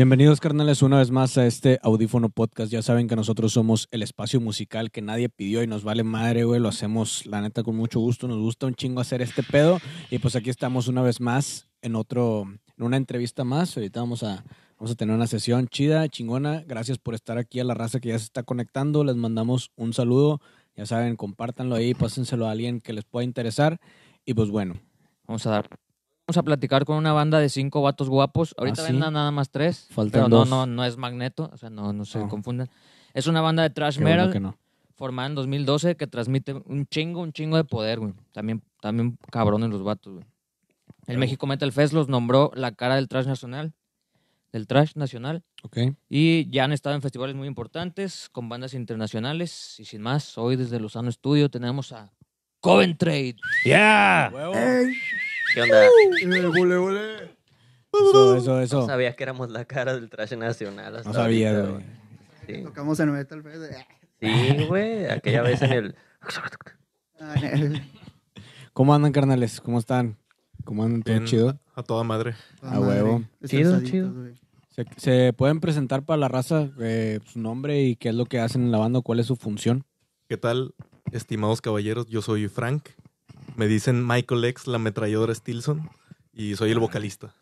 Bienvenidos, carnales, una vez más a este Audífono Podcast. Ya saben que nosotros somos el espacio musical que nadie pidió y nos vale madre, güey. Lo hacemos, la neta, con mucho gusto. Nos gusta un chingo hacer este pedo. Y pues aquí estamos una vez más en una entrevista más. Ahorita vamos a tener una sesión chida, chingona. Gracias por estar aquí a la raza que ya se está conectando. Les mandamos un saludo. Ya saben, compártanlo ahí, pásenselo a alguien que les pueda interesar. Y pues bueno. Vamos a platicar con una banda de 5 vatos guapos. Ahorita ¿sí? Vendan nada más 3. Faltan pero no, 2. No es Magneto, o sea, no se confundan. Es una banda de thrash metal formada en 2012 que transmite un chingo de poder, güey. También cabrones los vatos, güey. El México Metal Fest los nombró la cara del thrash nacional. Okay. Y ya han estado en festivales muy importantes con bandas internacionales. Y sin más, hoy desde Lozano Studio tenemos a Coventrate. ¡Yeah! Hey. ¿Qué onda? ¡Bule! Eso. No sabía que éramos la cara del thrash nacional. Hasta no sabía, güey. Sí. Tocamos en Metal Fest. Sí, güey. Aquella vez en el... ¿Cómo andan, carnales? ¿Cómo están? ¿Cómo andan? ¿Todo chido? A toda madre. A huevo. Chido. ¿Se pueden presentar para la raza su nombre y qué es lo que hacen en la banda? ¿Cuál es su función? ¿Qué tal, estimados caballeros? Yo soy Frank. Me dicen Michael X, la ametralladora Stilson, y soy el vocalista.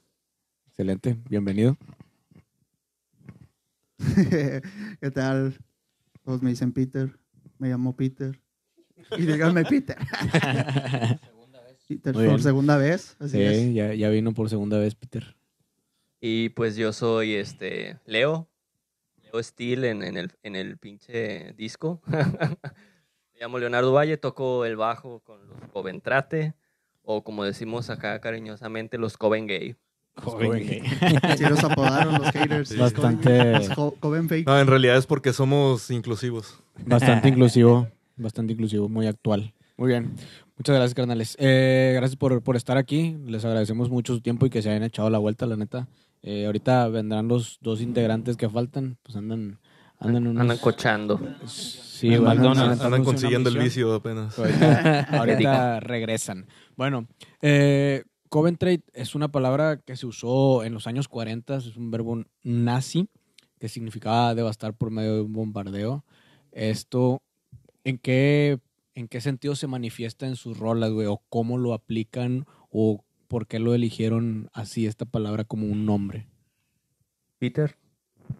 Excelente, bienvenido. ¿Qué tal? Todos me dicen Peter, me llamo Peter. Y díganme Peter. Peter por segunda vez. Así es. Sí, ya vino por segunda vez Peter. Y pues yo soy Leo Steel en el pinche disco. Me llamo Leonardo Valle, toco el bajo con los Coventrate, o como decimos acá cariñosamente, los Coven Gay. Sí, los apodaron los haters. Bastante. Los Coven Fake. No, en realidad es porque somos inclusivos. Bastante inclusivo, muy actual. Muy bien. Muchas gracias, carnales. Gracias por estar aquí. Les agradecemos mucho su tiempo y que se hayan echado la vuelta, la neta. Ahorita vendrán los 2 integrantes que faltan, pues andan cochando. Sí, andan consiguiendo el vicio apenas. Ahorita regresan. Bueno, Coventrate es una palabra que se usó en los años 40, es un verbo nazi que significaba devastar por medio de un bombardeo. Esto, ¿en qué sentido se manifiesta en sus rolas, güey? ¿O cómo lo aplican? ¿O por qué lo eligieron así, esta palabra, como un nombre? Peter.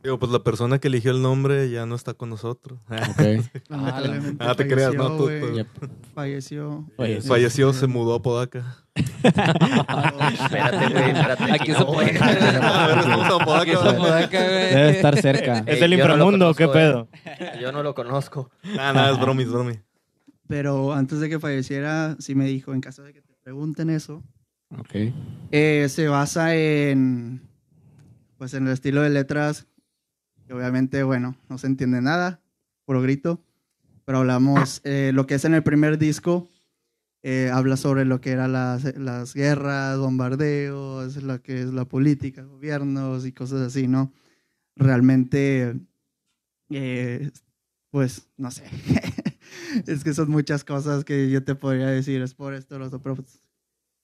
Digo, pues la persona que eligió el nombre ya no está con nosotros. Okay. Te creas, ¿no? Tú. Yep. Falleció, se mudó a Podaca. Espérate. Aquí es Podaca. Aquí es Podaca, güey. Debe estar cerca. ¿Es el inframundo o qué pedo? Yo no lo conozco. Nada, es bromi. Pero antes de que falleciera, sí me dijo, en caso de que te pregunten eso, okay. Se basa en... Pues en el estilo de letras, que obviamente, bueno, no se entiende nada, puro grito, pero hablamos, lo que es en el primer disco, habla sobre lo que eran las guerras, bombardeos, lo que es la política, gobiernos y cosas así, ¿no? Realmente, pues, no sé, es que son muchas cosas que yo te podría decir, es por esto, los otros...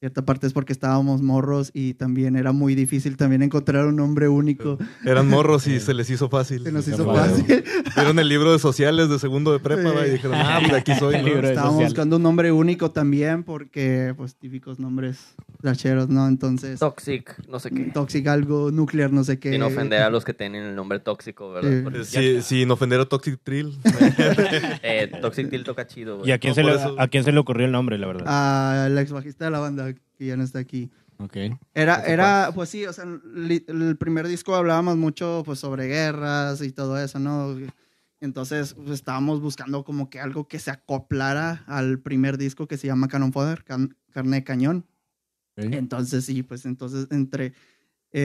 Cierta parte es porque estábamos morros y también era muy difícil también encontrar un nombre único. Eran morros y se les hizo fácil. Se nos hizo fácil. Vieron el libro de sociales de segundo de prepa, sí. Y dijeron, pues aquí soy. Estábamos buscando un nombre único también porque, pues, típicos nombres racheros, ¿no? Entonces... Toxic, no sé qué. Toxic algo, nuclear, no sé qué. Sin ofender a los que tienen el nombre tóxico, ¿verdad? Sí, sin ofender a Toxic Thrill. Toxic Thrill toca chido, güey. ¿Y a quién se le ocurrió el nombre, la verdad? Al ex bajista de la banda, que ya no está aquí. Okay. Era pues sí, o sea, el primer disco hablábamos mucho pues sobre guerras y todo eso, ¿no? Entonces, pues, estábamos buscando como que algo que se acoplara al primer disco que se llama Cannon Fodder, Carne de Cañón. Okay. Entonces, sí, pues entonces entre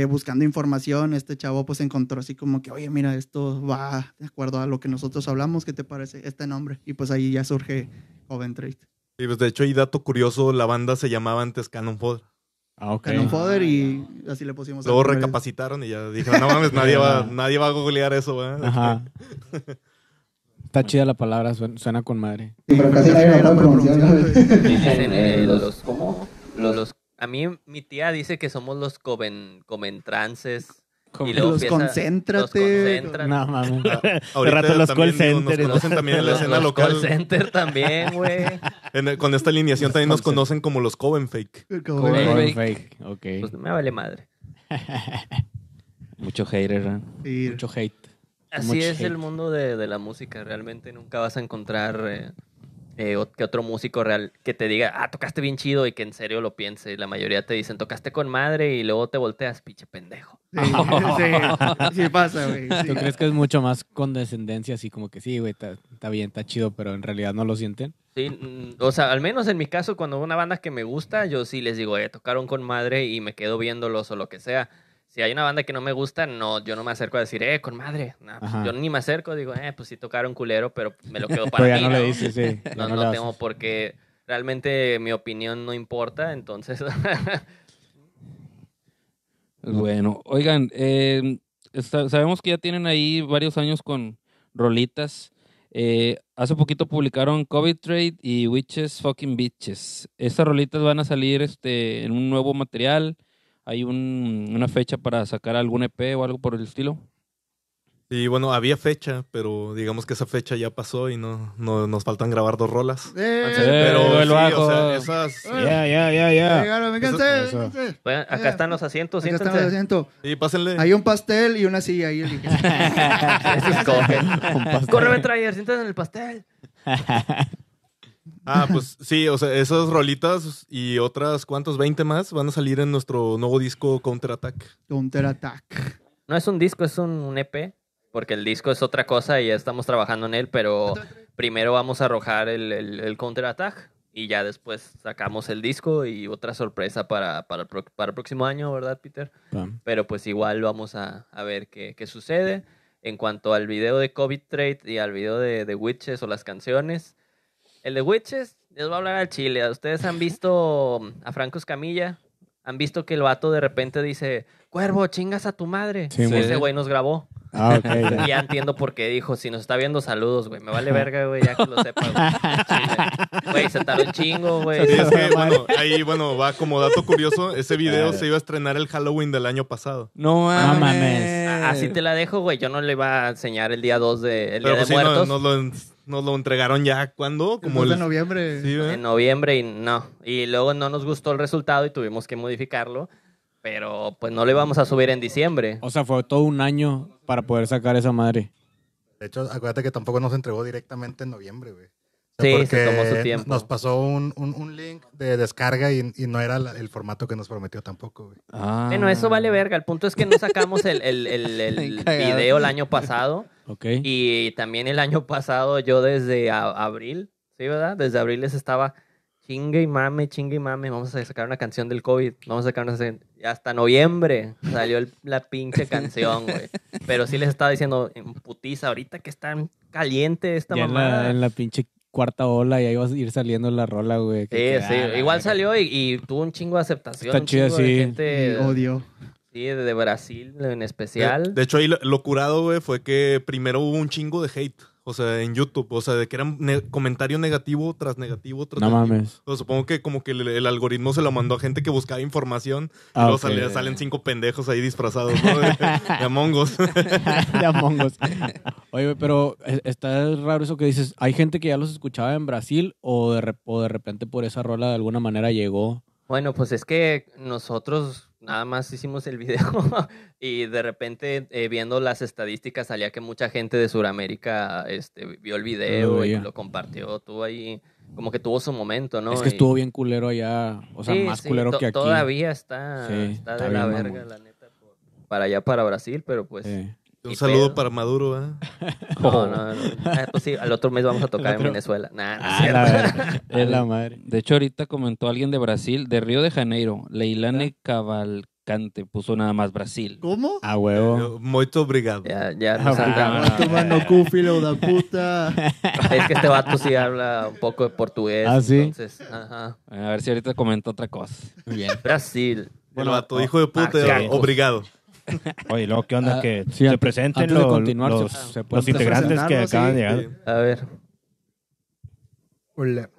buscando información, este chavo pues encontró así como que, oye, mira, esto va de acuerdo a lo que nosotros hablamos, ¿qué te parece este nombre? Y pues ahí ya surge Coventrate. Sí, pues de hecho, y dato curioso, la banda se llamaba antes Cannon Fodder. Okay. Cannon Fodder y así le pusimos. Luego recapacitaron y ya dijeron, no mames, nadie va a googlear eso, ¿verdad? Ajá. Está chida la palabra, suena con madre. Sí, pero casi nadie lo pronuncia. ¿Cómo? A mí mi tía dice que somos los Coventrances. Y luego los concéntrate. No, mami. De rato los call centers. Nos conocen también en la escena local. Los call center también, güey. Con esta alineación también nos conocen como los Covenfake. Covenfake, ok. Pues me vale madre. Mucho hater, ¿no? Sí. Mucho hate. Así es el mundo de la música. Realmente nunca vas a encontrar que otro músico real que te diga, ah, tocaste bien chido y que en serio lo piense. La mayoría te dicen, tocaste con madre y luego te volteas, pinche pendejo. Sí, sí, sí pasa, güey. Sí. ¿Tú crees que es mucho más condescendencia? Así como que sí, güey, está bien, está chido, pero en realidad no lo sienten. Sí, o sea, al menos en mi caso, cuando una banda que me gusta, yo sí les digo, tocaron con madre y me quedo viéndolos o lo que sea. Si hay una banda que no me gusta, no, yo no me acerco a decir, con madre. No, pues yo ni me acerco, digo, pues sí tocaron culero, pero me lo quedo para mí. Ya no le dices, sí. No tengo por qué. Realmente mi opinión no importa, entonces. Bueno, oigan, sabemos que ya tienen ahí varios años con rolitas. Hace poquito publicaron COVID Trade y Witches Fucking Bitches. Estas rolitas van a salir en un nuevo material. ¿Hay una fecha para sacar algún EP o algo por el estilo? Sí, bueno, había fecha, pero digamos que esa fecha ya pasó y no nos faltan grabar 2 rolas. Pero sí, bajo. O sea, esas... Ya. Me cansé, bueno, acá están los asientos, acá están los asientos. Sí, pásenle. Hay un pastel y una silla ahí. ¡Corre, Betrayer! ¡Siéntate en el pastel! Pues sí, o sea, esas rolitas y otras, ¿cuántos? 20 más van a salir en nuestro nuevo disco Counter Attack. Counter Attack. No es un disco, es un EP, porque el disco es otra cosa y ya estamos trabajando en él, pero primero vamos a arrojar el Counter Attack y ya después sacamos el disco y otra sorpresa para el próximo año, ¿verdad, Peter? Pero pues igual vamos a ver qué sucede. En cuanto al video de COVID Trade y al video de Witches o las canciones... El de Witches, les voy a hablar al chile. Ustedes han visto a Franco Escamilla, han visto que el vato de repente dice, Cuervo, chingas a tu madre. Sí, ese güey nos grabó. Okay, ya. Y ya entiendo por qué dijo, si nos está viendo, saludos, güey. Me vale verga, güey, ya que lo sepa, güey. Güey, se tardó un chingo, güey. Sí, es que, bueno, ahí, va como dato curioso, ese video se iba a estrenar el Halloween del año pasado. No mames. Así te la dejo, güey. Yo no le iba a enseñar el día 2 de el Pero, Día de Muertos. Nos lo entregaron ya, ¿cuándo? Como el 2 de noviembre. Sí, en noviembre y no. Y luego no nos gustó el resultado y tuvimos que modificarlo. Pero pues no lo íbamos a subir en diciembre. O sea, fue todo un año para poder sacar esa madre. De hecho, acuérdate que tampoco nos entregó directamente en noviembre, güey. O sea, sí, se tomó su tiempo. Nos pasó un link de descarga y no era el formato que nos prometió tampoco, güey. Bueno, eso vale verga. El punto es que no sacamos el video el año pasado. Okay. Y también el año pasado yo desde abril, ¿sí, verdad? Desde abril les estaba chingue y mame, vamos a sacar una canción del COVID, hasta noviembre salió la pinche canción, güey. Pero sí les estaba diciendo, putiza, ahorita que están caliente esta ya mamada. En la pinche cuarta ola, y ahí va a ir saliendo la rola, güey. Igual salió y tuvo un chingo de aceptación. Está chido, sí. Gente, odio. Sí, de Brasil en especial. De hecho, ahí lo curado, güey, fue que primero hubo un chingo de hate, o sea, en YouTube. O sea, de que eran comentario negativo tras negativo tras negativo. No mames. O sea, supongo que como que el algoritmo se lo mandó a gente que buscaba información. Y luego salen 5 pendejos ahí disfrazados, ¿no? De Among Us. De Among Us. Oye, pero está raro eso que dices. ¿Hay gente que ya los escuchaba en Brasil o de repente por esa rola de alguna manera llegó? Bueno, pues es que nosotros... Nada más hicimos el video y de repente viendo las estadísticas salía que mucha gente de Sudamérica vio el video y lo compartió. Tuvo ahí, como que tuvo su momento, ¿no? Es que estuvo bien culero allá, o sea, sí, más culero que aquí. Todavía está de la verga, la neta, para allá, para Brasil, pero pues... Un saludo para Maduro, ¿eh? No. Pues sí, al otro mes vamos a tocar en Venezuela. Es la madre. De hecho, ahorita comentó alguien de Brasil, de Río de Janeiro, Leilane Cavalcante, puso nada más Brasil. ¿Cómo? A huevo. Muito obrigado. Ya nos andamos. Tomando cúfilo da puta. Es que este vato sí habla un poco de portugués. ¿Sí? Entonces, a ver si ahorita comenta otra cosa. Muy bien. Brasil. Bueno, vato, hijo de puta, obrigado. Oye, luego, ¿qué onda? Que sí, se presenten los integrantes que acaban de llegar. A ver. Hola.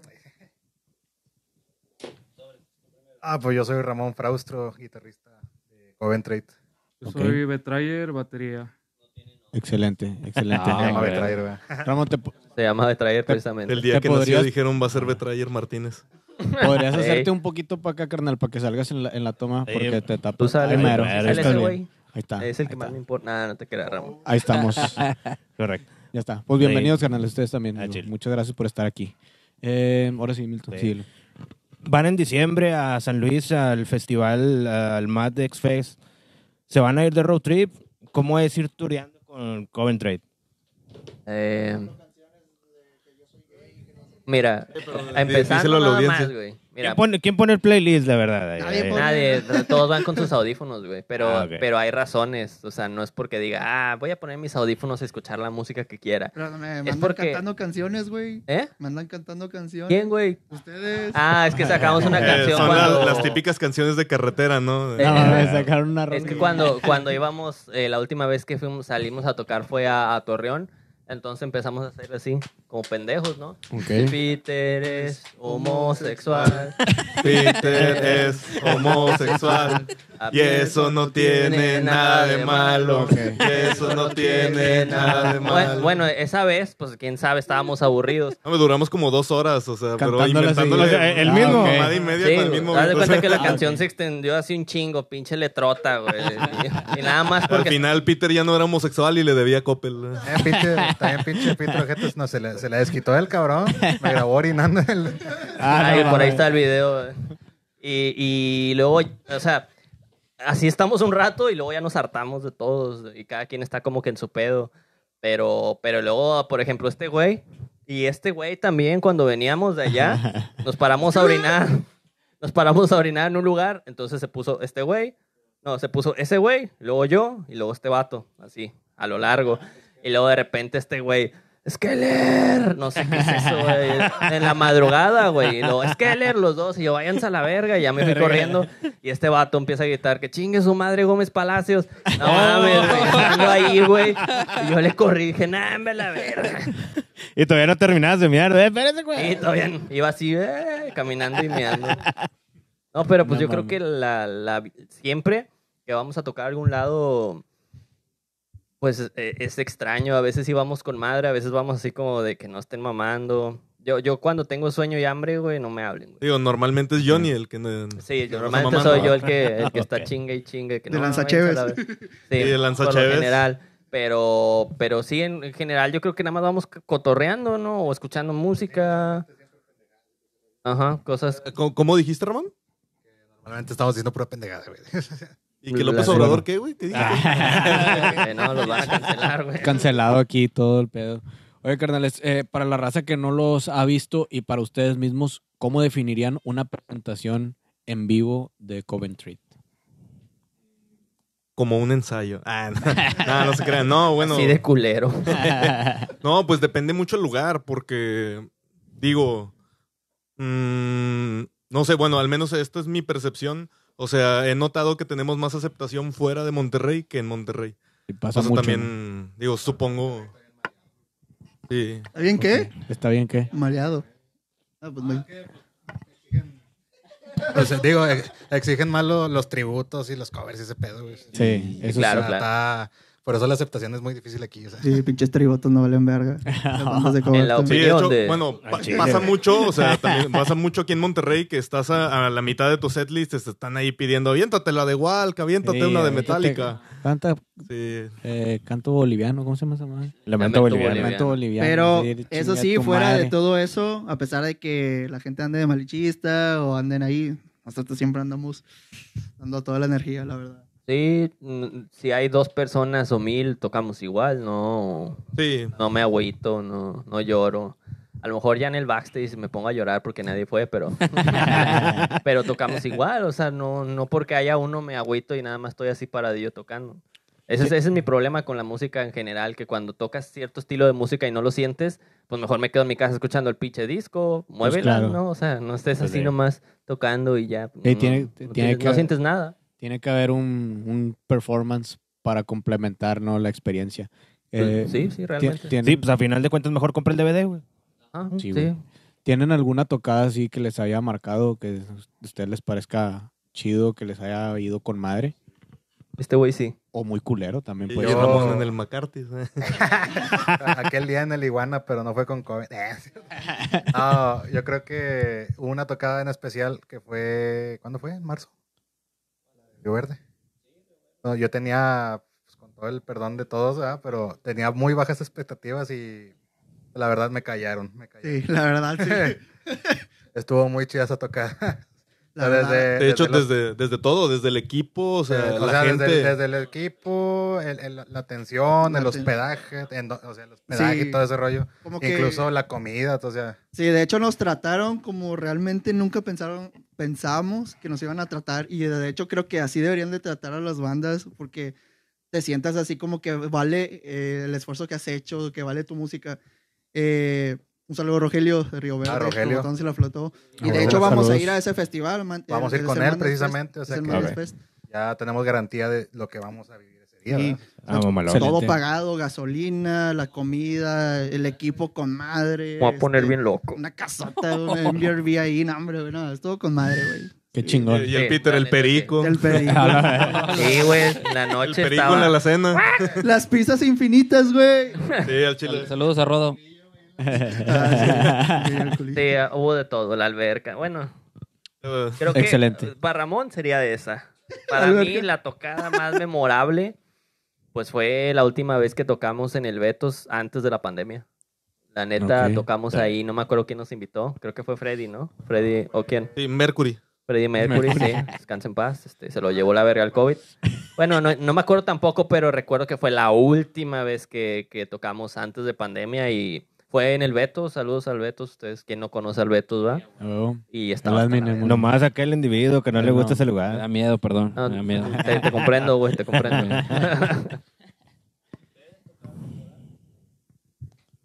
Pues yo soy Ramón Fraustro, guitarrista de Coventrate. Yo soy Betrayer, batería. Excelente, excelente. Se llama Betrayer, güey. Ramón, se llama Betrayer precisamente. El día que nació dijeron va a ser Betrayer Martínez. Podrías hacerte un poquito para acá, carnal, para que salgas en la toma, porque te tapas. Tú sales primero. Ahí está. Es el que más me importa. Nada, no te creas, Ramón. Ahí estamos. Correcto. Ya está. Pues bienvenidos, carnal, ustedes también. Muchas gracias por estar aquí. Ahora sí, Milton. Sí. Van en diciembre a San Luis al festival, al Mad X Fest. Se van a ir de road trip. ¿Cómo es ir tureando con Coventrate? Mira, empezando nada más, güey. ¿Quién pone el playlist, la verdad? Nadie. Todos van con sus audífonos, güey. Pero hay razones. O sea, no es porque diga, voy a poner mis audífonos a escuchar la música que quiera. Pero me mandan cantando canciones, güey. ¿Eh? Me andan cantando canciones. ¿Quién, güey? Ustedes. Es que sacamos una canción. Son cuando... las típicas canciones de carretera, ¿no? Sacaron una rosa. Es que cuando íbamos, la última vez que salimos a tocar fue a Torreón. Entonces empezamos a hacer así, como pendejos, ¿no? Okay. Peter es homosexual. Peter es homosexual. Y eso no tiene nada de malo. Okay. Y eso no tiene nada de malo. Bueno, esa vez, pues quién sabe, estábamos aburridos. No, duramos como 2 horas, o sea, pero inventándole el mismo. Madre y media con el mismo. Haz de cuenta que la canción se extendió así un chingo, pinche letrota, güey. Y nada más porque... Al final Peter ya no era homosexual y le debía Coppel. Peter... También pinche Peter Ojetes, no, se la desquitó el cabrón. Me grabó orinando. Por ahí está el video. Y luego, o sea, así estamos un rato y luego ya nos hartamos de todos. Y cada quien está como que en su pedo. Pero luego, por ejemplo, este güey. Y este güey también, cuando veníamos de allá, nos paramos a orinar. Nos paramos a orinar en un lugar. Entonces se puso este güey. No, se puso ese güey, luego yo y luego este vato. Así, a lo largo. Y luego de repente este güey, Skeller, no sé qué es eso, güey. En la madrugada, güey. Y luego, Skeller, los dos. Y yo, váyanse a la verga. Y ya me fui corriendo. Y este vato empieza a gritar, que chingue su madre Gómez Palacios. No mames, ando ahí, güey. Y yo le corrí, dije, nah, me la verga. Y todavía no terminabas de mirar, espérate, güey. Y todavía no. Iba así, caminando y meando. No, pero pues no, yo creo que siempre que vamos a tocar a algún lado... Pues es extraño, a veces íbamos con madre, a veces vamos así como de que no estén mamando. Yo cuando tengo sueño y hambre, güey, no me hablen, güey. Digo, normalmente es Johnny el que no... Sí, normalmente soy yo el que está chingue y chingue. De lanzacheves. Sí, de lanzacheves. En general, pero sí, en general yo creo que nada más vamos cotorreando, ¿no? O escuchando música. Ajá, cosas... ¿Cómo dijiste, Ramón? Normalmente estamos haciendo pura pendejada, güey. ¿Y que López Obrador qué, güey? ¿Qué dijo? No, los van a cancelar, güey. Cancelado aquí todo el pedo. Oye, carnales, para la raza que no los ha visto y para ustedes mismos, ¿cómo definirían una presentación en vivo de Coventrate? Como un ensayo. No se crean. No, bueno. Sí, de culero. No, pues depende mucho el lugar porque, digo, no sé, bueno, al menos esta es mi percepción. O sea, he notado que tenemos más aceptación fuera de Monterrey que en Monterrey. Y pasa mucho. También, ¿no? Digo, supongo... Sí. ¿Está bien qué? ¿Está bien qué? Mareado. Pues no. Pues, digo, exigen más los tributos y los covers y ese pedo, güey. Sí, eso claro, claro. Está... Por eso la aceptación es muy difícil aquí. O sea. Sí, pinches tributos no valen verga. En la opinión sí, de hecho, bueno, pasa mucho, o sea, también pasa mucho aquí en Monterrey que estás a la mitad de tu setlist, te están ahí pidiendo, aviéntate la de Walca, aviéntate una de Metallica. Canta, canto boliviano, ¿cómo se llama esa madre? Lamento boliviano. Lamento boliviano. Pero decir, eso sí, fuera madre. De todo eso, a pesar de que la gente ande de malichista o anden ahí, nosotros siempre andamos dando toda la energía, la verdad. Sí, si hay 2 personas o 1000, tocamos igual, no, sí. No me agüito, no lloro. A lo mejor ya en el backstage me pongo a llorar porque nadie fue, pero tocamos igual, o sea, no porque haya uno me agüito y nada más estoy así paradillo tocando. Ese es mi problema con la música en general, que cuando tocas cierto estilo de música y no lo sientes, pues mejor me quedo en mi casa escuchando el pinche disco, muévela, pues claro. ¿No? O sea, no estés así nomás tocando y ya, no sientes nada. Tiene que haber un performance para complementar, ¿no? La experiencia. Sí, realmente. Sí, pues a final de cuentas mejor compra el DVD, güey. Sí. ¿Tienen alguna tocada así que les haya marcado, que a ustedes les parezca chido, que les haya ido con madre? Este güey sí. O muy culero también. Puede yo... Ramón en el McCarthy. Aquel día en el Iguana, pero no fue con COVID. No, yo creo que hubo una tocada en especial que fue... ¿Cuándo fue? ¿En marzo? Río Verde. No, yo tenía, pues, con todo el perdón de todos, ¿verdad? Pero tenía muy bajas expectativas y la verdad me callaron. Sí, la verdad sí. Estuvo muy chida esa tocada. Desde el equipo, o sea, la gente... Desde el equipo, la atención, el hospedaje, sí, y todo ese rollo. Incluso la comida, o sea... Sí, de hecho nos trataron como realmente nunca pensábamos que nos iban a tratar. Y de hecho creo que así deberían de tratar a las bandas, porque te sientas así como que vale el esfuerzo que has hecho, que vale tu música. Un saludo a Rogelio de Río Verde. Rogelio. Botón se la flotó. Y de hecho vamos a ir a ese festival. Vamos a ir con él precisamente. Ya tenemos garantía de lo que vamos a vivir ese día. Sí. Todo pagado, gasolina, la comida, el equipo con madre. Voy a poner bien loco. Una casota, un BRB ahí. No, hombre, güey, no, es todo con madre, güey. Qué chingón. Y el Peter, el perico. El perico. Sí, güey. La noche el perico estaba... en la alacena. Las pizzas infinitas, güey. Sí, al chile. Saludos a Rodo. Sí, hubo de todo, la alberca. Bueno, creo que excelente. Para Ramón sería de esa. Para mí, la tocada más memorable pues fue la última vez que tocamos en el Betos antes de la pandemia. La neta, okay. Tocamos ahí, no me acuerdo quién nos invitó. Creo que fue Freddie, ¿no? Freddie, ¿o quién? Sí, Mercury. Freddie Mercury, sí. Descansa en paz. Se lo llevó la verga al COVID. Bueno, no me acuerdo tampoco, pero recuerdo que fue la última vez que tocamos antes de pandemia y... Fue en el Betos, saludos al Betos, ustedes quien no conoce al Betos, ¿va? Oh, y estaba nomás aquel individuo que no le gusta ese lugar. Da miedo, perdón. No, da miedo. Te comprendo, güey, te comprendo.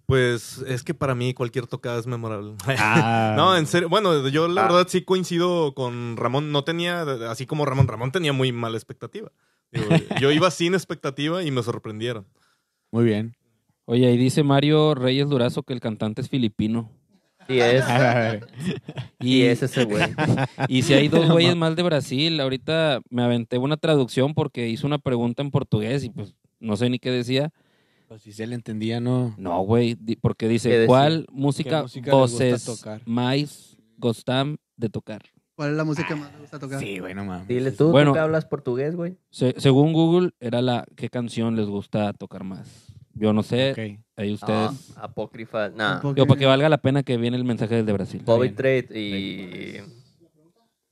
Pues es que para mí cualquier tocada es memorable. No, en serio. Bueno, yo la verdad sí coincido con Ramón. No tenía, así como Ramón tenía muy mala expectativa. Digo, yo iba sin expectativa y me sorprendieron. Muy bien. Oye, ahí dice Mario Reyes Durazo que el cantante es filipino. Sí es. Y es ese güey. Y si hay dos güeyes más de Brasil, ahorita me aventé una traducción porque hizo una pregunta en portugués y pues no sé ni qué decía. Pues si se le entendía, no. No, güey, porque dice, ¿cuál música voces más gustan de tocar? ¿Cuál es la música más te gusta tocar? Sí, bueno, mames. Dile tú, bueno, ¿tú hablas portugués, güey? Según Google, era ¿qué canción les gusta tocar más? Yo no sé, ahí ustedes... No, apócrifa, nada. Yo, para que valga la pena que viene el mensaje desde Brasil. COVID Trade y...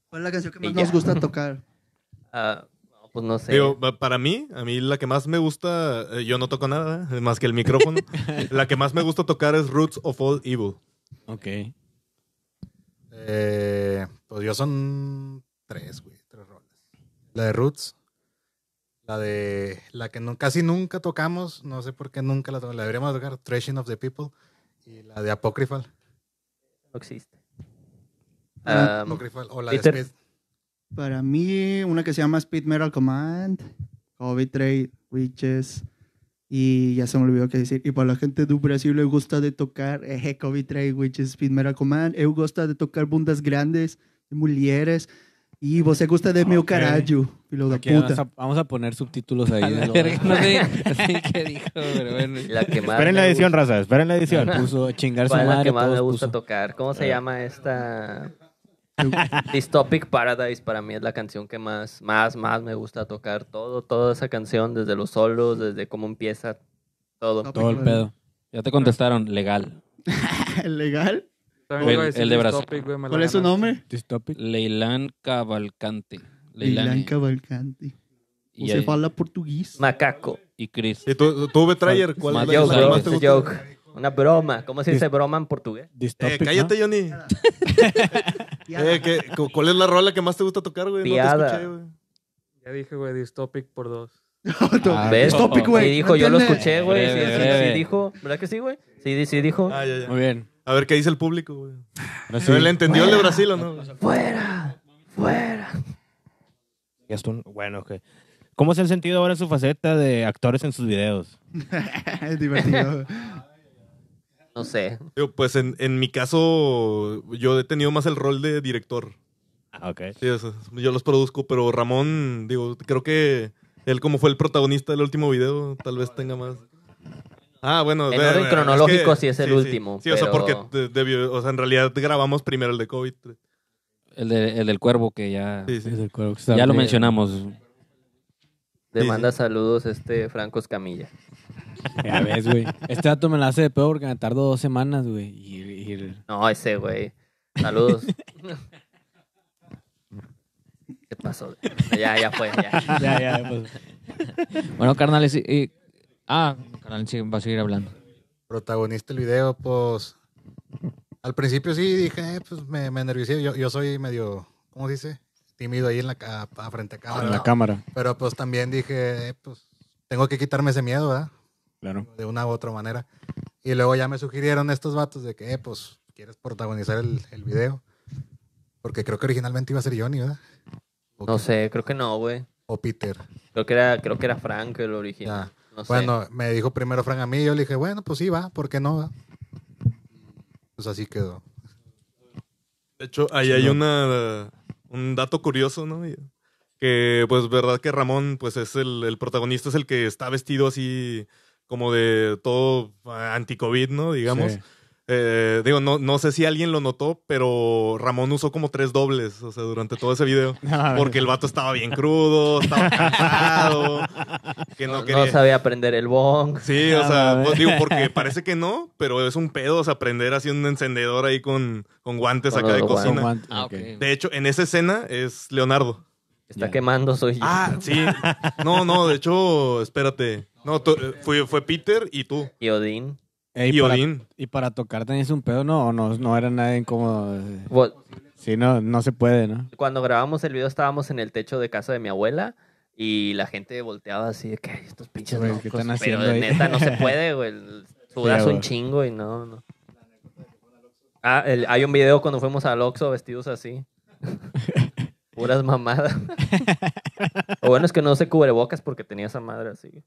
¿Cuál es la canción que más nos gusta tocar? Pues no sé. Digo, para mí, a mí la que más me gusta... Yo no toco nada, más que el micrófono. La que más me gusta tocar es Roots of All Evil. Ok. Pues yo son tres roles. La de Roots... La que casi nunca tocamos, no sé por qué nunca la tocamos, la deberíamos tocar, Thrashing of the People, y la de Apocryphal. No existe. Apocryphal, o la Peter. De Speed. Para mí, una que se llama Speed Metal Command, COVID Trade, Witches, y ya se me olvidó qué decir. Y para la gente de Brasil, le gusta de tocar COVID Trade, Witches, Speed Metal Command, le gusta de tocar bundas grandes, de mulheres. Y vos se gusta de meu caralho, filo de puta. Vamos a poner subtítulos ahí. No sé qué dijo, pero bueno. Esperen la edición, raza, esperen la edición. Puso chingar su madre. ¿Cuál es la que más me gusta tocar? ¿Cómo se llama esta? Distopic Paradise para mí es la canción que más me gusta tocar. Toda esa canción, desde los solos, desde cómo empieza, todo. Todo el pedo. Ya te contestaron, legal. ¿Legal? El de Brasil. ¿Cuál es su nombre? Distopic. Leilane Cavalcante. Leilane Cavalcante. Y se habla portugués. Macaco. Y Chris. ¿Y tú Betrayer? ¿Cuál es la que más te gusta? Una broma. ¿Cómo se dice broma en portugués? Cállate, Johnny. ¿Cuál es la rola que más te gusta tocar, güey? Piada. No te escuché, güey. Ya dije, güey, Distopic por 2. ¿Ves? Distopic, güey. Y dijo, yo lo escuché, güey. Sí, dijo. ¿Verdad que sí, güey? Sí, dijo. Muy bien. A ver qué dice el público, güey. Sí. ¿Le entendió el de Brasil o no? ¡Fuera! Bueno, ok. ¿Cómo se han sentido ahora su faceta de actores en sus videos? Es divertido. No sé. Pues en mi caso, yo he tenido más el rol de director. Ah, ok. Sí, yo los produzco, pero Ramón, creo que Él, como fue el protagonista del último video, tal vez tenga más. Ah, bueno. En orden cronológico, es que, sí es el último. Sí, pero... o sea, porque o sea, en realidad grabamos primero el de COVID. El del cuervo, que ya. Sí, sí. Es el cuervo, que ya lo mencionamos. Te manda saludos Franco Escamilla. Ya ves, güey. Este dato me la hace de peor porque me tardó 2 semanas, güey. No, ese, güey. Saludos. ¿Qué pasó? Ya fue, ya. Ya pues. Bueno, carnales, carnal, sí, va a seguir hablando. Protagonista del video, pues... Al principio sí dije, pues me nerviosé. Yo soy medio, ¿cómo se dice? Tímido ahí en frente a cámara. En la cámara. Pero pues también dije, pues... Tengo que quitarme ese miedo, ¿verdad? Claro. De una u otra manera. Y luego ya me sugirieron estos vatos de que, pues, quieres protagonizar el video. Porque creo que originalmente iba a ser Johnny, ¿verdad? No sé, creo que no, güey. O Peter. Creo que era Frank el original. No sé. Bueno, me dijo primero Frank a mí y yo le dije, bueno, pues sí, va, ¿por qué no? ¿Va? Pues así quedó. De hecho, ahí hay un dato curioso, ¿no? Que pues verdad que Ramón pues es el protagonista, es el que está vestido así como de todo anti-COVID, ¿no? Digamos. Sí. Digo, no sé si alguien lo notó, pero Ramón usó como 3 dobles, o sea, durante todo ese video. Porque el vato estaba bien crudo, estaba cansado, que no quería... No sabía aprender el bong. Sí, o sea, pues, digo, porque parece que no, pero es un pedo, o sea, aprender así un encendedor ahí con guantes con acá de cocina. Okay. De hecho, en esa escena es Leonardo. Está quemando, soy yo. Ah, sí. No, de hecho, espérate. No, fue Peter y tú. Y Odín. Y para tocar tenías un pedo, no era nada incómodo. Sí, no se puede, ¿no? Cuando grabamos el video estábamos en el techo de casa de mi abuela y la gente volteaba así de que estos pinches locos, ¿qué están haciendo pero ahí? Neta no se puede, güey. Sudas un chingo y no. Ah, hay un video cuando fuimos al Oxxo vestidos así. Puras mamadas. Lo bueno es que no se cubrebocas porque tenía esa madre así.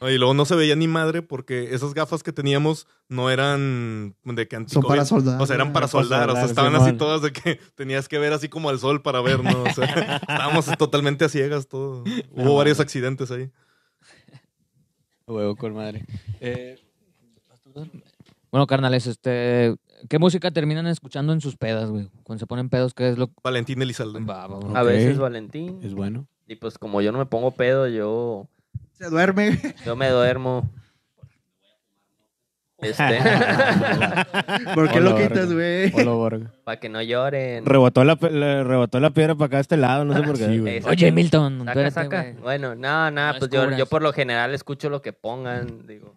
No, y luego no se veía ni madre porque esas gafas que teníamos no eran de que anti-COVID. Son para soldar. O sea, eran para soldar. O sea, estaban sí, así mal. Todas de que tenías que ver así como al sol para ver, ¿no? O sea, estábamos totalmente a ciegas todo. Hubo varios accidentes ahí. Huevo con madre. Bueno, carnales, ¿qué música terminan escuchando en sus pedas, güey? Cuando se ponen pedos, ¿qué es lo...? Valentín Elizalde. Okay. A veces Valentín. Es bueno. Y pues como yo no me pongo pedo, yo... Se duerme. Yo me duermo. ¿Por qué lo quitas, güey? Para que no lloren. Rebotó la piedra para acá a este lado, no sé por qué. Sí, oye, Milton. Saca. Bueno, no pues yo por lo general escucho lo que pongan. Digo,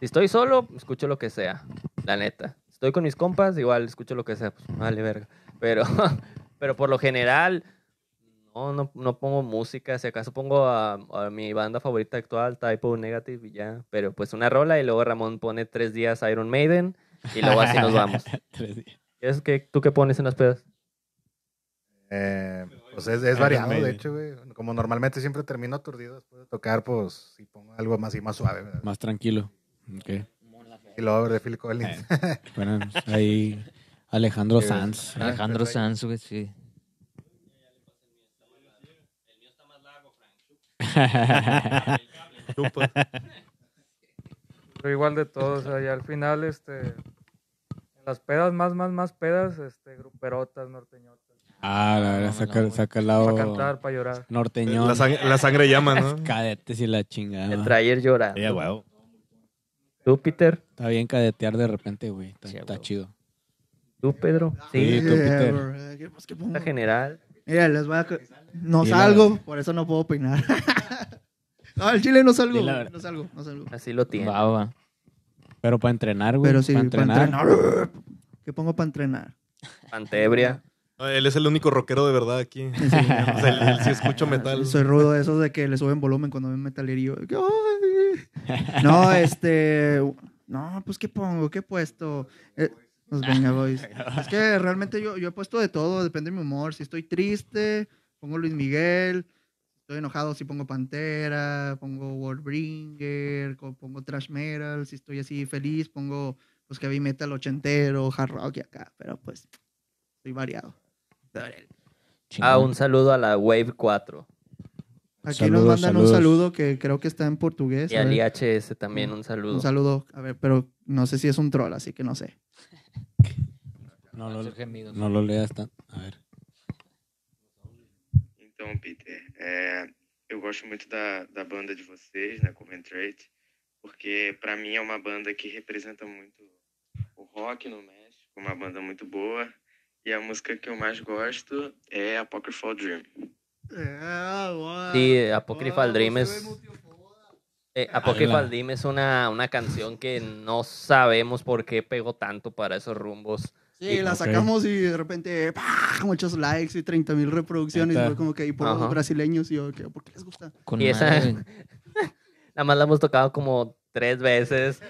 si estoy solo, escucho lo que sea. La neta. Si estoy con mis compas, igual escucho lo que sea. Pues, vale, verga. Pero por lo general... No pongo música, si acaso pongo a mi banda favorita actual, Type O Negative y ya, pero pues una rola y luego Ramón pone 3 días Iron Maiden y luego así nos vamos. 3 días. ¿Tú qué pones en las pedas? Pues es variado, Maiden. De hecho, güey. Como normalmente siempre termino aturdido después de tocar, pues si pongo algo más y más suave. ¿Verdad? Más tranquilo. Okay. Y luego de Phil Collins. Bueno, ahí Alejandro Sanz. Alejandro Sanz, güey, sí. Pero igual de todos, o sea, ya al final en las pedas más pedas, gruperotas, norteñotas. Ah, la verdad, saca el lado para cantar, para llorar. Norteñón. La sangre llama, ¿no? Cadetes y la chingada. Betrayer llora. Yeah, wow. ¿Tú, Peter? Está bien cadetear de repente, güey. Está chido. ¿Tú, Pedro? Sí, tú, Peter. ¿Qué general? Mira, les voy a... No salgo, por eso no puedo opinar. No, el chile no salgo. Así lo tiene. Va. Pero para entrenar, güey. Pero sí, para entrenar. ¿Qué pongo para entrenar? Pantebria. Él es el único rockero de verdad aquí. Sí. O sea, él sí escucha metal. Soy rudo de esos de que le suben volumen cuando ven metalerío. No, No, pues, ¿qué pongo? ¿Qué he puesto? Pues venga, boys. Es que realmente yo he puesto de todo, depende de mi humor. Si estoy triste, pongo Luis Miguel. Si estoy enojado, si pongo Pantera, pongo Warbringer, pongo Thrash Metal. Si estoy así feliz, pongo pues heavy metal ochentero, hard rock y acá. Pero pues, estoy variado. Un saludo a la Wave 4. Aquí saludos, nos mandan saludos. Un saludo que creo que está en portugués. Y al IHS también un saludo. Un saludo, a ver, pero no sé si es un troll, así que no sé. No lo leas tanto. A ver. Então, Peter, eu gosto muito da banda de vocês, né, Coventrate, porque para mim é uma banda que representa muito o rock no México, uma banda muito boa, e a música que eu mais gosto é Apocryphal Dream. Sí, Apocryphal Dream es... Apocryphal Dream es una canción que no sabemos por qué pegó tanto para esos rumbos. Sí, la sacamos y de repente ¡pah! Muchos likes y 30,000 reproducciones. Y como que ahí por los brasileños. Y yo, okay, ¿por qué les gusta? Con y esa, nada más la hemos tocado como 3 veces.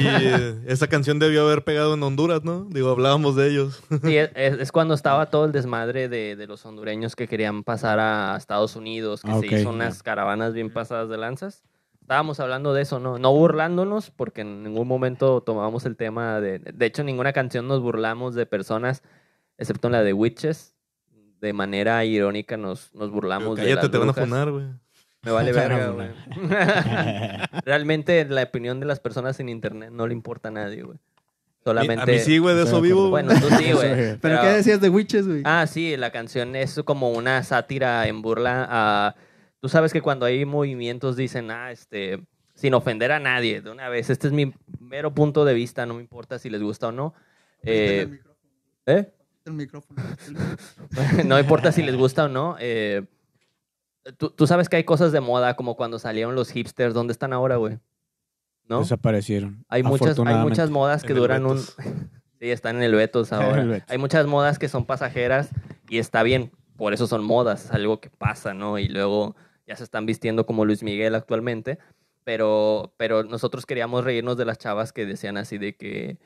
Y esa canción debió haber pegado en Honduras, ¿no? Digo, hablábamos de ellos. Sí, es cuando estaba todo el desmadre de los hondureños que querían pasar a Estados Unidos, que se hizo unas caravanas bien pasadas de lanzas. Estábamos hablando de eso, ¿no? No burlándonos, porque en ningún momento tomábamos el tema de... De hecho, en ninguna canción nos burlamos de personas, excepto en la de Witches. De manera irónica nos burlamos de las brujas. Cállate, te van a funar, güey. Me vale verga, güey. Realmente la opinión de las personas en internet no le importa a nadie, güey. Solamente... A mí sí, güey, de eso vivo. Bueno, tú sí, güey. ¿Pero qué decías de Witches, güey? Ah, sí, la canción es como una sátira en burla a... Tú sabes que cuando hay movimientos dicen, sin ofender a nadie, de una vez, este es mi mero punto de vista, no me importa si les gusta o no. El micrófono. No importa si les gusta o no. Tú sabes que hay cosas de moda, como cuando salieron los hipsters. ¿Dónde están ahora, güey? ¿No? Desaparecieron. Hay muchas modas que duran un... Sí, están en el Betos ahora. El Betos. Hay muchas modas que son pasajeras y está bien. Por eso son modas, es algo que pasa, ¿no? Y luego... ya se están vistiendo como Luis Miguel actualmente, pero nosotros queríamos reírnos de las chavas que decían así de que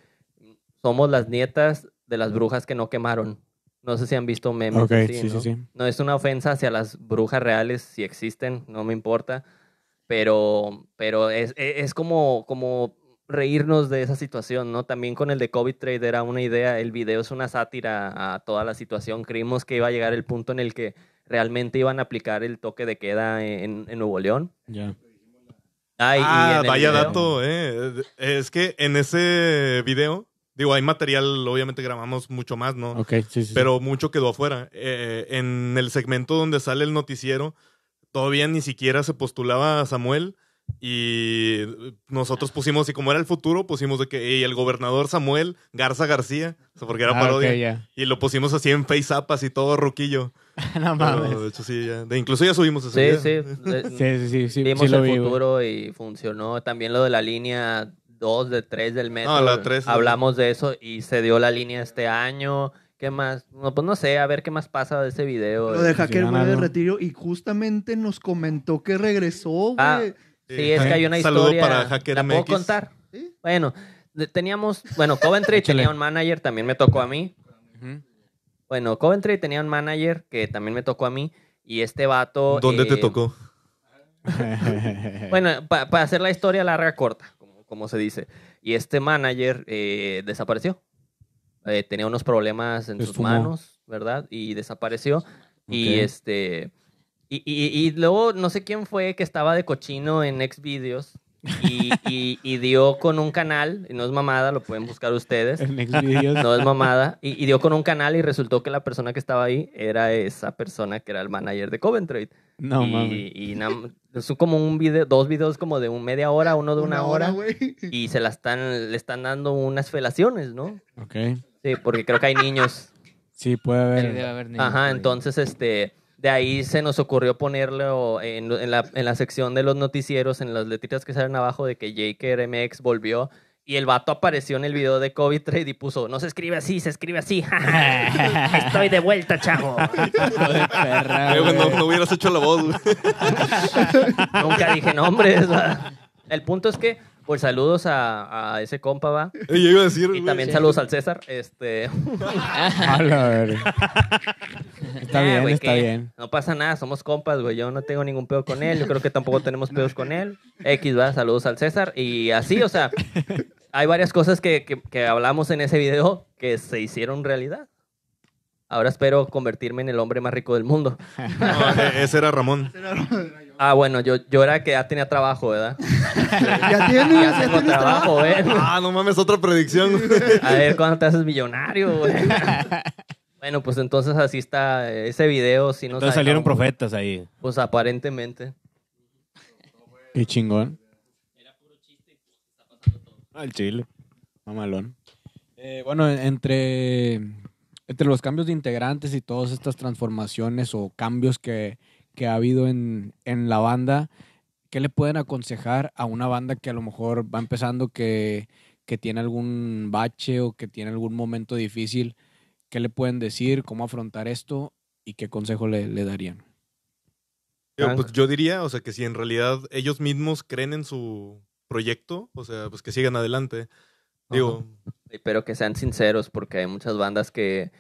somos las nietas de las brujas que no quemaron. No sé si han visto memes. Okay, así, sí. No es una ofensa hacia las brujas reales, si existen, no me importa, pero es como reírnos de esa situación, ¿no? También con el de COVID Trade era una idea, el video es una sátira a toda la situación. Creímos que iba a llegar el punto en el que realmente iban a aplicar el toque de queda en Nuevo León. Ya. Vaya dato, Es que en ese video, digo, hay material, obviamente grabamos mucho más, ¿no? Okay, sí. Pero mucho quedó afuera. En el segmento donde sale el noticiero, todavía ni siquiera se postulaba a Samuel y nosotros pusimos, y como era el futuro, pusimos de que el gobernador Samuel Garza García, porque era parodia. Okay, yeah. Y lo pusimos así en face up, así todo ruquillo. No mames. Pero, de hecho, sí, incluso ya subimos eso. Sí. Vimos el futuro y funcionó. También lo de la línea 2 de 3 del metro. No, la 3. Hablamos de eso y se dio la línea este año. ¿Qué más? No, pues no sé, a ver qué más pasa de ese video. Lo de Hacker vuelve de retiro y justamente nos comentó que regresó, güey. Sí, es que hay una historia. Saludo para Hacker MX. ¿La puedo contar? ¿Sí? Bueno, Coventrate tenía un manager, también me tocó a mí. Uh-huh. Bueno, Coventrate tenía un manager que también me tocó a mí y este vato... ¿Dónde te tocó? Bueno, para hacer la historia larga corta, como se dice. Y este manager desapareció. Tenía unos problemas en sus manos, ¿verdad? Y desapareció. Okay. Y Y luego no sé quién fue que estaba de cochino en ExVideos y dio con un canal, y no es mamada, lo pueden buscar ustedes. En ExVideos. No es mamada. Y dio con un canal y resultó que la persona que estaba ahí era esa persona que era el manager de Coventrate. No, mami. Es como un video, 2 videos como de media hora, uno de una hora. Y le están dando unas felaciones, ¿no? Ok. Sí, porque creo que hay niños. Sí, puede haber. Debe haber niños. Ajá, entonces de ahí se nos ocurrió ponerlo en la sección de los noticieros, en las letritas que salen abajo, de que Jaker MX volvió. Y el vato apareció en el video de COVID Trade y puso, no se escribe así, se escribe así. Estoy de vuelta, chavo. Perra, no hubieras hecho la voz. Nunca dije nombres. El punto es que, pues, saludos a ese compa, va. Yo iba a decir, y también saludos al César. Está bien, güey, está bien. No pasa nada, somos compas, güey. Yo no tengo ningún pedo con él. Yo creo que tampoco tenemos pedos con él. Va, saludos al César. Y así, o sea, hay varias cosas que hablamos en ese video que se hicieron realidad. Ahora espero convertirme en el hombre más rico del mundo. No, ese era Ramón. Ah, bueno, yo era que ya tenía trabajo, ¿verdad? Ya tengo trabajo, ¿eh? Ah, no mames, otra predicción. A ver, ¿cuándo te haces millonario, güey? Bueno, pues entonces así está ese video. Si no entonces salieron profetas ahí. Pues aparentemente. Qué chingón. Era puro chiste y está pasando todo. Al chile. Mamalón. Bueno, entre los cambios de integrantes y todas estas transformaciones o cambios que ha habido en la banda, ¿qué le pueden aconsejar a una banda que a lo mejor va empezando, que tiene algún bache o que tiene algún momento difícil? ¿Qué le pueden decir? ¿Cómo afrontar esto? ¿Y qué consejo le darían? Pues yo diría, o sea, que si en realidad ellos mismos creen en su proyecto, o sea, pues que sigan adelante. Digo... Ajá. Pero que sean sinceros, porque hay muchas bandas que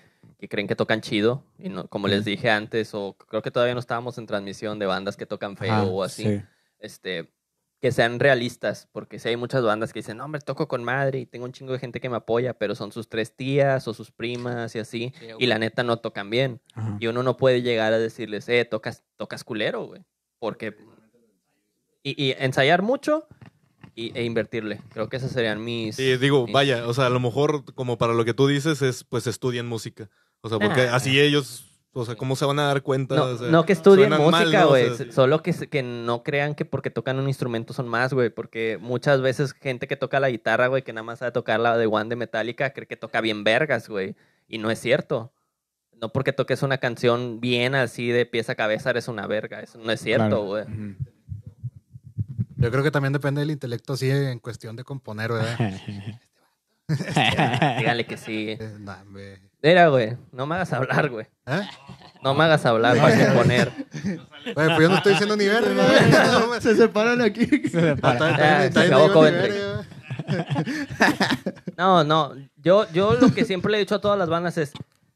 creen que tocan chido. Y no, como les dije antes, o creo que todavía no estábamos en transmisión de bandas que tocan feo o así. Sí. Que sean realistas, porque si hay muchas bandas que dicen, no, hombre, toco con madre y tengo un chingo de gente que me apoya, pero son sus 3 tías o sus primas y así, sí, y la neta no tocan bien. Ajá. Y uno no puede llegar a decirles, tocas culero, güey. Porque... Y ensayar mucho... E invertirle. Creo que esas serían mis... Sí, digo, vaya, o sea, a lo mejor como para lo que tú dices es, pues, estudien música. O sea, porque así ellos, o sea, ¿cómo se van a dar cuenta? No, o sea, no que estudien música, güey. ¿No? O sea, solo que no crean que porque tocan un instrumento son más, güey. Porque muchas veces gente que toca la guitarra, güey, que nada más sabe tocar la de One de Metallica, cree que toca bien vergas, güey. Y no es cierto. No porque toques una canción bien así de pies a cabeza eres una verga. Eso no es cierto, güey. Claro. Yo creo que también depende del intelecto, sí, en cuestión de componer, ¿verdad? Dígale que sí. Nah, mira, güey, no me hagas hablar, güey. ¿Eh? No me hagas hablar para componer. Güey, pues yo no estoy diciendo ni verde, güey. Se separan aquí. Se acabó Coventrate. No. Yo lo que siempre le he dicho a todas las bandas es,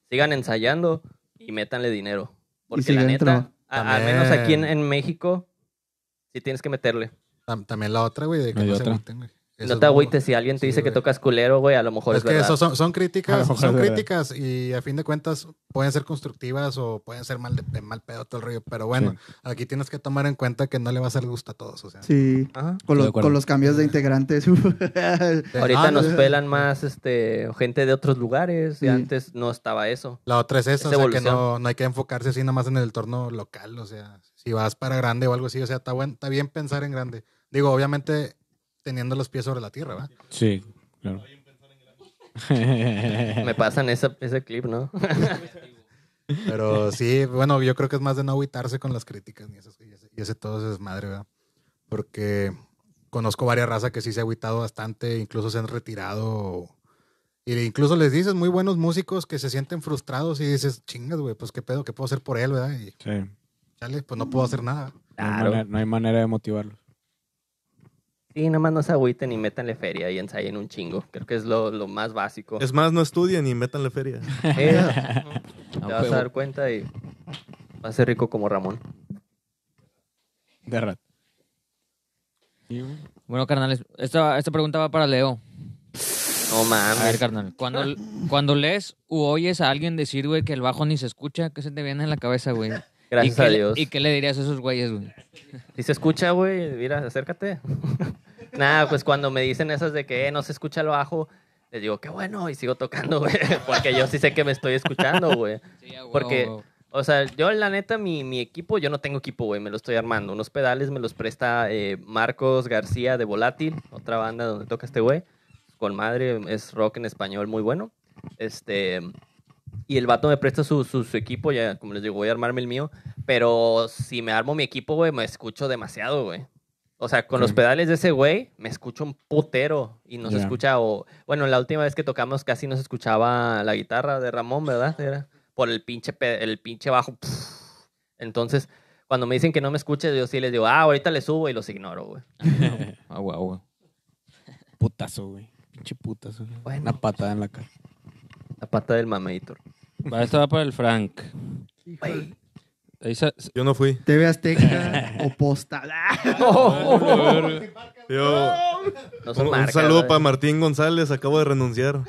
sigan ensayando y métanle dinero. Porque la neta, al menos aquí en México... Sí, tienes que meterle. También la otra, güey, de que no se agüiten, güey. No te agüites, si alguien te dice que tocas culero, güey, a lo mejor es verdad. Es que son críticas, y a fin de cuentas pueden ser constructivas o pueden ser mal pedo todo el rollo, pero bueno, aquí tienes que tomar en cuenta que no le va a hacer gusto a todos, o sea. Sí, con los cambios de integrantes. Ahorita nos pelan más gente de otros lugares y antes no estaba eso. La otra es eso, o sea, que no hay que enfocarse así nomás en el entorno local, o sea, si vas para grande o algo así, o sea, está bien pensar en grande. Digo, obviamente... teniendo los pies sobre la tierra, ¿verdad? Sí, claro. Me pasan ese clip, ¿no? Pero sí, bueno, yo creo que es más de no agüitarse con las críticas y ese todo ese desmadre, ¿verdad? Porque conozco varias razas que sí se ha agüitado bastante, incluso se han retirado. Y incluso les dices, muy buenos músicos que se sienten frustrados y dices, chingas, güey, pues qué pedo, qué puedo hacer por él, ¿verdad? Y, sí. Chale, pues no puedo hacer nada. Claro. No hay manera de motivarlos. Sí, nomás no se agüiten y métanle feria y ensayen un chingo. Creo que es lo más básico. Es más, no estudien y métanle feria. Te vas a dar cuenta y vas a ser rico como Ramón. De rat. Bueno, carnales, esta pregunta va para Leo. No mames. A ver, carnal, cuando lees u oyes a alguien decir, güey, que el bajo ni se escucha, ¿qué se te viene en la cabeza, güey? Gracias a Dios. ¿Y qué le dirías a esos güeyes, güey? Si se escucha, güey, mira, acércate. Nada, pues cuando me dicen esas de que no se escucha el bajo, les digo, qué bueno, y sigo tocando, güey. Porque yo sí sé que me estoy escuchando, güey. Sí, porque, o sea, yo la neta, mi equipo, yo no tengo equipo, güey, me lo estoy armando. Unos pedales me los presta Marcos García de Volátil, otra banda donde toca este güey. Con madre, es rock en español muy bueno. Y el vato me presta su equipo, ya como les digo, voy a armarme el mío. Pero si me armo mi equipo, güey, me escucho demasiado, güey. O sea, con los pedales de ese güey, me escucho un putero. Y no se escucha, bueno, la última vez que tocamos casi no se escuchaba la guitarra de Ramón, ¿verdad? Era por el pinche bajo. Entonces, cuando me dicen que no me escuches, yo sí les digo, ahorita le subo y los ignoro, güey. Agua. Putazo, güey. Pinche putazo. Bueno, una patada en la cara. La pata del mamator. Esta va para el Frank. Yo no fui. TV Azteca o Posta. No son marcas, un saludo para Martín González, acabo de renunciar.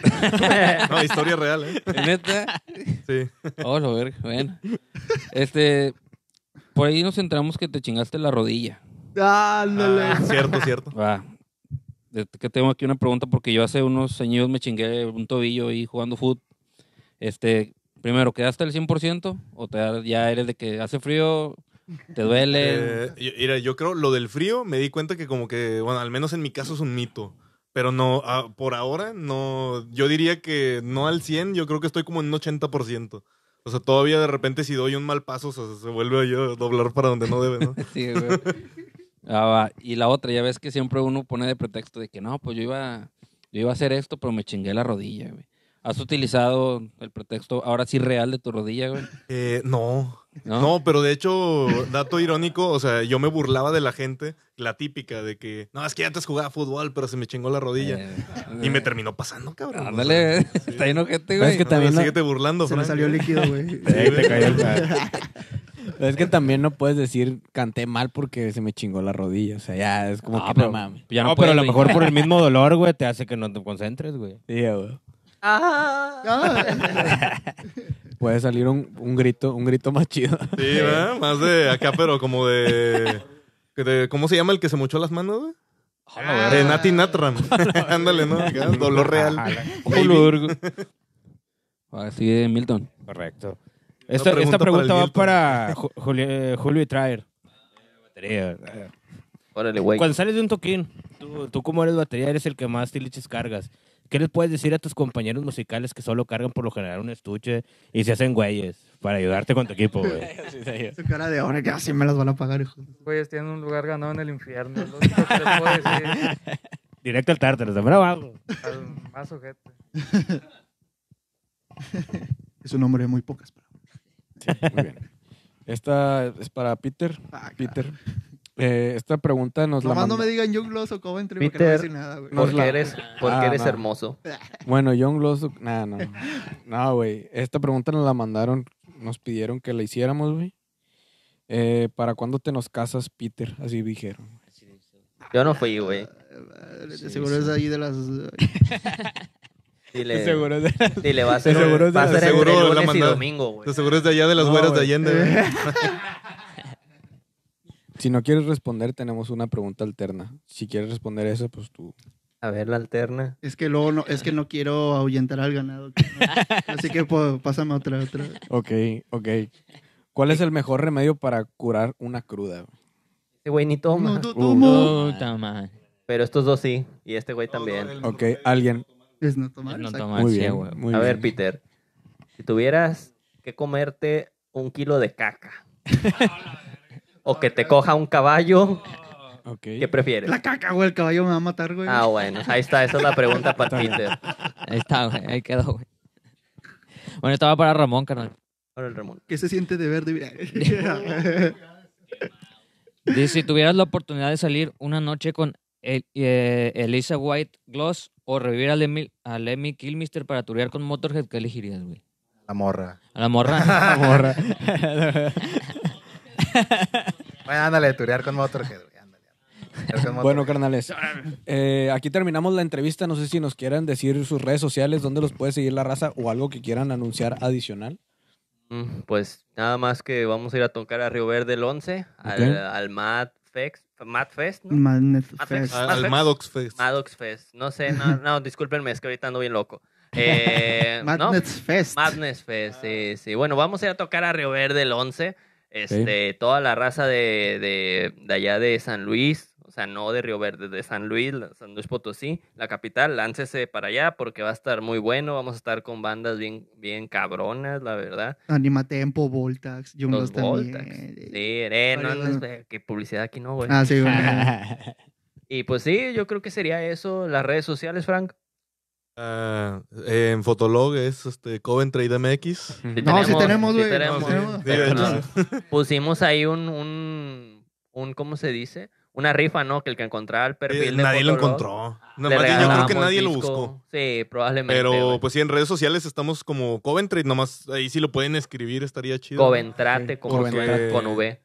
No, historia real, ¿eh? ¿Neta? Sí. Oh, lo verga. Bueno. Por ahí nos enteramos que te chingaste la rodilla. Ándale. Ah, cierto, cierto. Va. Que tengo aquí una pregunta porque yo hace unos años me chingué un tobillo ahí jugando fútbol. Primero, ¿quedaste al 100% o ya eres de que hace frío? ¿Te duele? Mira, yo creo lo del frío me di cuenta que como que, bueno, al menos en mi caso es un mito. Pero no, por ahora no, yo diría que no al 100, yo creo que estoy como en un 80%. O sea, todavía de repente si doy un mal paso, o sea, se vuelve yo a doblar para donde no debe, ¿no? Sí, güey. Ah, va. Y la otra, ya ves que siempre uno pone de pretexto de que no, pues yo iba a hacer esto, pero me chingué la rodilla, güey. ¿Has utilizado el pretexto ahora sí real de tu rodilla, güey? No, pero de hecho, dato irónico, o sea, yo me burlaba de la gente, la típica de que, no, es que antes jugaba fútbol, pero se me chingó la rodilla. Y me terminó pasando, cabrón. Ándale, o sea, sí. Está enojete, güey. Es que también síguete burlando, Frank. Se me salió líquido, güey. Sí, te cayó el Es que también no puedes decir canté mal porque se me chingó la rodilla. O sea, ya es como no mames. No, pero a lo mejor por el mismo dolor, güey, te hace que no te concentres, güey. Sí, güey. Ah. Puede salir un grito más chido. Sí, ¿verdad? Más de acá, pero como de ¿cómo se llama el que se mochó las manos, güey? De Nati Natram. Ándale, ¿no? Dolor real. Así de Milton. Correcto. Esta pregunta va para Julio y Traer. Batería. Órale, güey. Cuando sales de un toquín, tú como eres batería, eres el que más tiliches cargas. ¿Qué les puedes decir a tus compañeros musicales que solo cargan por lo general un estuche y se hacen güeyes para ayudarte con tu equipo, güey? Su cara de ahora que así me las van a pagar, hijo. Güeyes tienen un lugar ganado en el infierno. Lo único que les puedo decir. Directo al tártaro, de abajo. Al más ojete. Es un hombre de muy pocas palabras. Sí, muy bien. Esta es para Peter. Ah, claro. Peter. Esta pregunta nos la mandó. No me digan John Gloss o Coventry Peter, porque no decir nada, güey. Porque eres hermoso. Bueno, John Gloss o... No, güey. Esta pregunta nos la mandaron, nos pidieron que la hiciéramos, güey. ¿Para cuándo te nos casas, Peter? Así dijeron. Yo no fui, güey. Seguro es ahí de las... Dile, va a ser el lunes y domingo, güey. Seguro es de allá de las güeras de Allende, güey. Si no quieres responder, tenemos una pregunta alterna. Si quieres responder esa, pues tú. A ver, la alterna. Es que no quiero ahuyentar al ganado. Así que pues, pásame otra. Ok. ¿Cuál es el mejor remedio para curar una cruda? Este güey ni toma. No toma. Pero estos dos sí. Y este güey también. Ok, alguien. Es no tomar. Muy bien, güey. A ver, Peter. Si tuvieras que comerte un kilo de caca. O que te coja un caballo. Okay. ¿Qué prefieres? La caca, güey. El caballo me va a matar, güey. Ah, bueno. Ahí está. Esa es la pregunta para Peter. Ahí está, güey. Ahí quedó, güey. Bueno, estaba para Ramón, carnal. Para el Ramón. ¿Qué se siente de verde? Dice, si tuvieras la oportunidad de salir una noche con Elisa White Gloss o revivir a Lemmy Kilmister para turear con Motorhead, ¿qué elegirías, güey? A la morra. Bueno, ándale, turear con Motorhead, güey. Ándale. Bueno, carnales, aquí terminamos la entrevista. No sé si nos quieran decir sus redes sociales, dónde los puede seguir la raza o algo que quieran anunciar adicional. Pues nada más que vamos a ir a tocar a Río Verde el 11, okay. al Mad Fest, ¿no? Al Maddox Fest. No, discúlpenme, es que ahorita ando bien loco. Madness Fest, sí. Bueno, vamos a ir a tocar a Río Verde el 11. Okay. Toda la raza de allá de San Luis, o sea, no de Río Verde, de San Luis Potosí, la capital, láncese para allá porque va a estar muy bueno, vamos a estar con bandas bien cabronas, la verdad. Animatempo, Voltax, Junglos también. Sí, que publicidad aquí no, güey. Ah, sí, güey. Bueno. Y pues sí, yo creo que sería eso, las redes sociales, Frank. En Fotolog es Coventrade MX. Sí tenemos. Pusimos ahí un ¿cómo se dice? Una rifa, ¿no? Que el que encontraba el perfil de nadie Fotolog, lo encontró. Nomás yo creo que nadie lo buscó. Sí, probablemente. Pero pues sí, en redes sociales estamos como Coventrade. Nomás ahí sí lo pueden escribir, estaría chido. Coventrate, como suena, con V.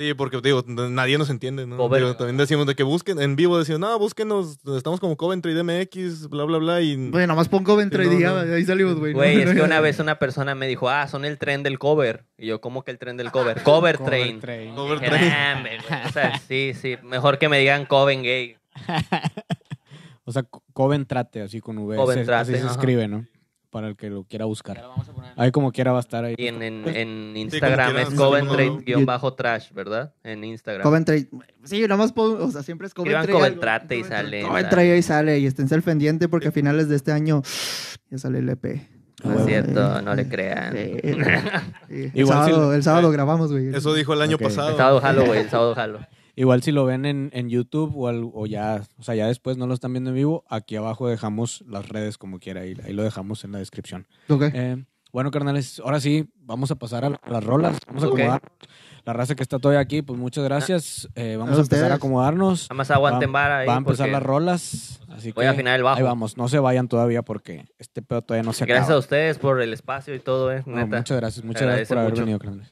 Sí, porque digo, nadie nos entiende, ¿no? Digo, también decimos de que busquen, en vivo decimos, no, búsquenos, estamos como Coventrate MX, bla, bla, bla. Y güey, nomás pon Coventrate y no, ahí salimos, güey. Güey, es que una vez una persona me dijo, ah, son el tren del cover. Y yo, ¿cómo que el tren del cover? Cover train. Cover train. O sea, sí, sí, mejor que me digan Coven Gay. O sea, Coventrate, así con V. Coventrate, así se escribe, ¿no? Para el que lo quiera buscar. Ahí como quiera va a estar ahí. Y en Instagram sí, es Coventrate-trash, ¿verdad? En Instagram. Coventrate. Sí, nomás puedo, o sea, siempre es Coventrate. Coventrate y sale. Coventrate y sale. Y esténse al pendiente porque a finales de este año ya sale el EP. No es cierto, no le crean. Sí. El sábado grabamos, güey. Eso dijo el año pasado. El sábado jalo, güey. El sábado jalo. Igual si lo ven en YouTube o ya, o sea, ya después no lo están viendo en vivo, aquí abajo dejamos las redes como quiera, ahí lo dejamos en la descripción. Okay. Bueno, carnales, ahora sí, vamos a pasar a las rolas, vamos a acomodar. La raza que está todavía aquí, pues muchas gracias, vamos a empezar a acomodarnos. Además aguanten vara ahí. Van a empezar las rolas, así que voy a afinar el bajo. Ahí vamos, no se vayan todavía porque este pedo todavía no se acaba. Gracias a ustedes por el espacio y todo, neta. No, muchas gracias por haber venido, carnales.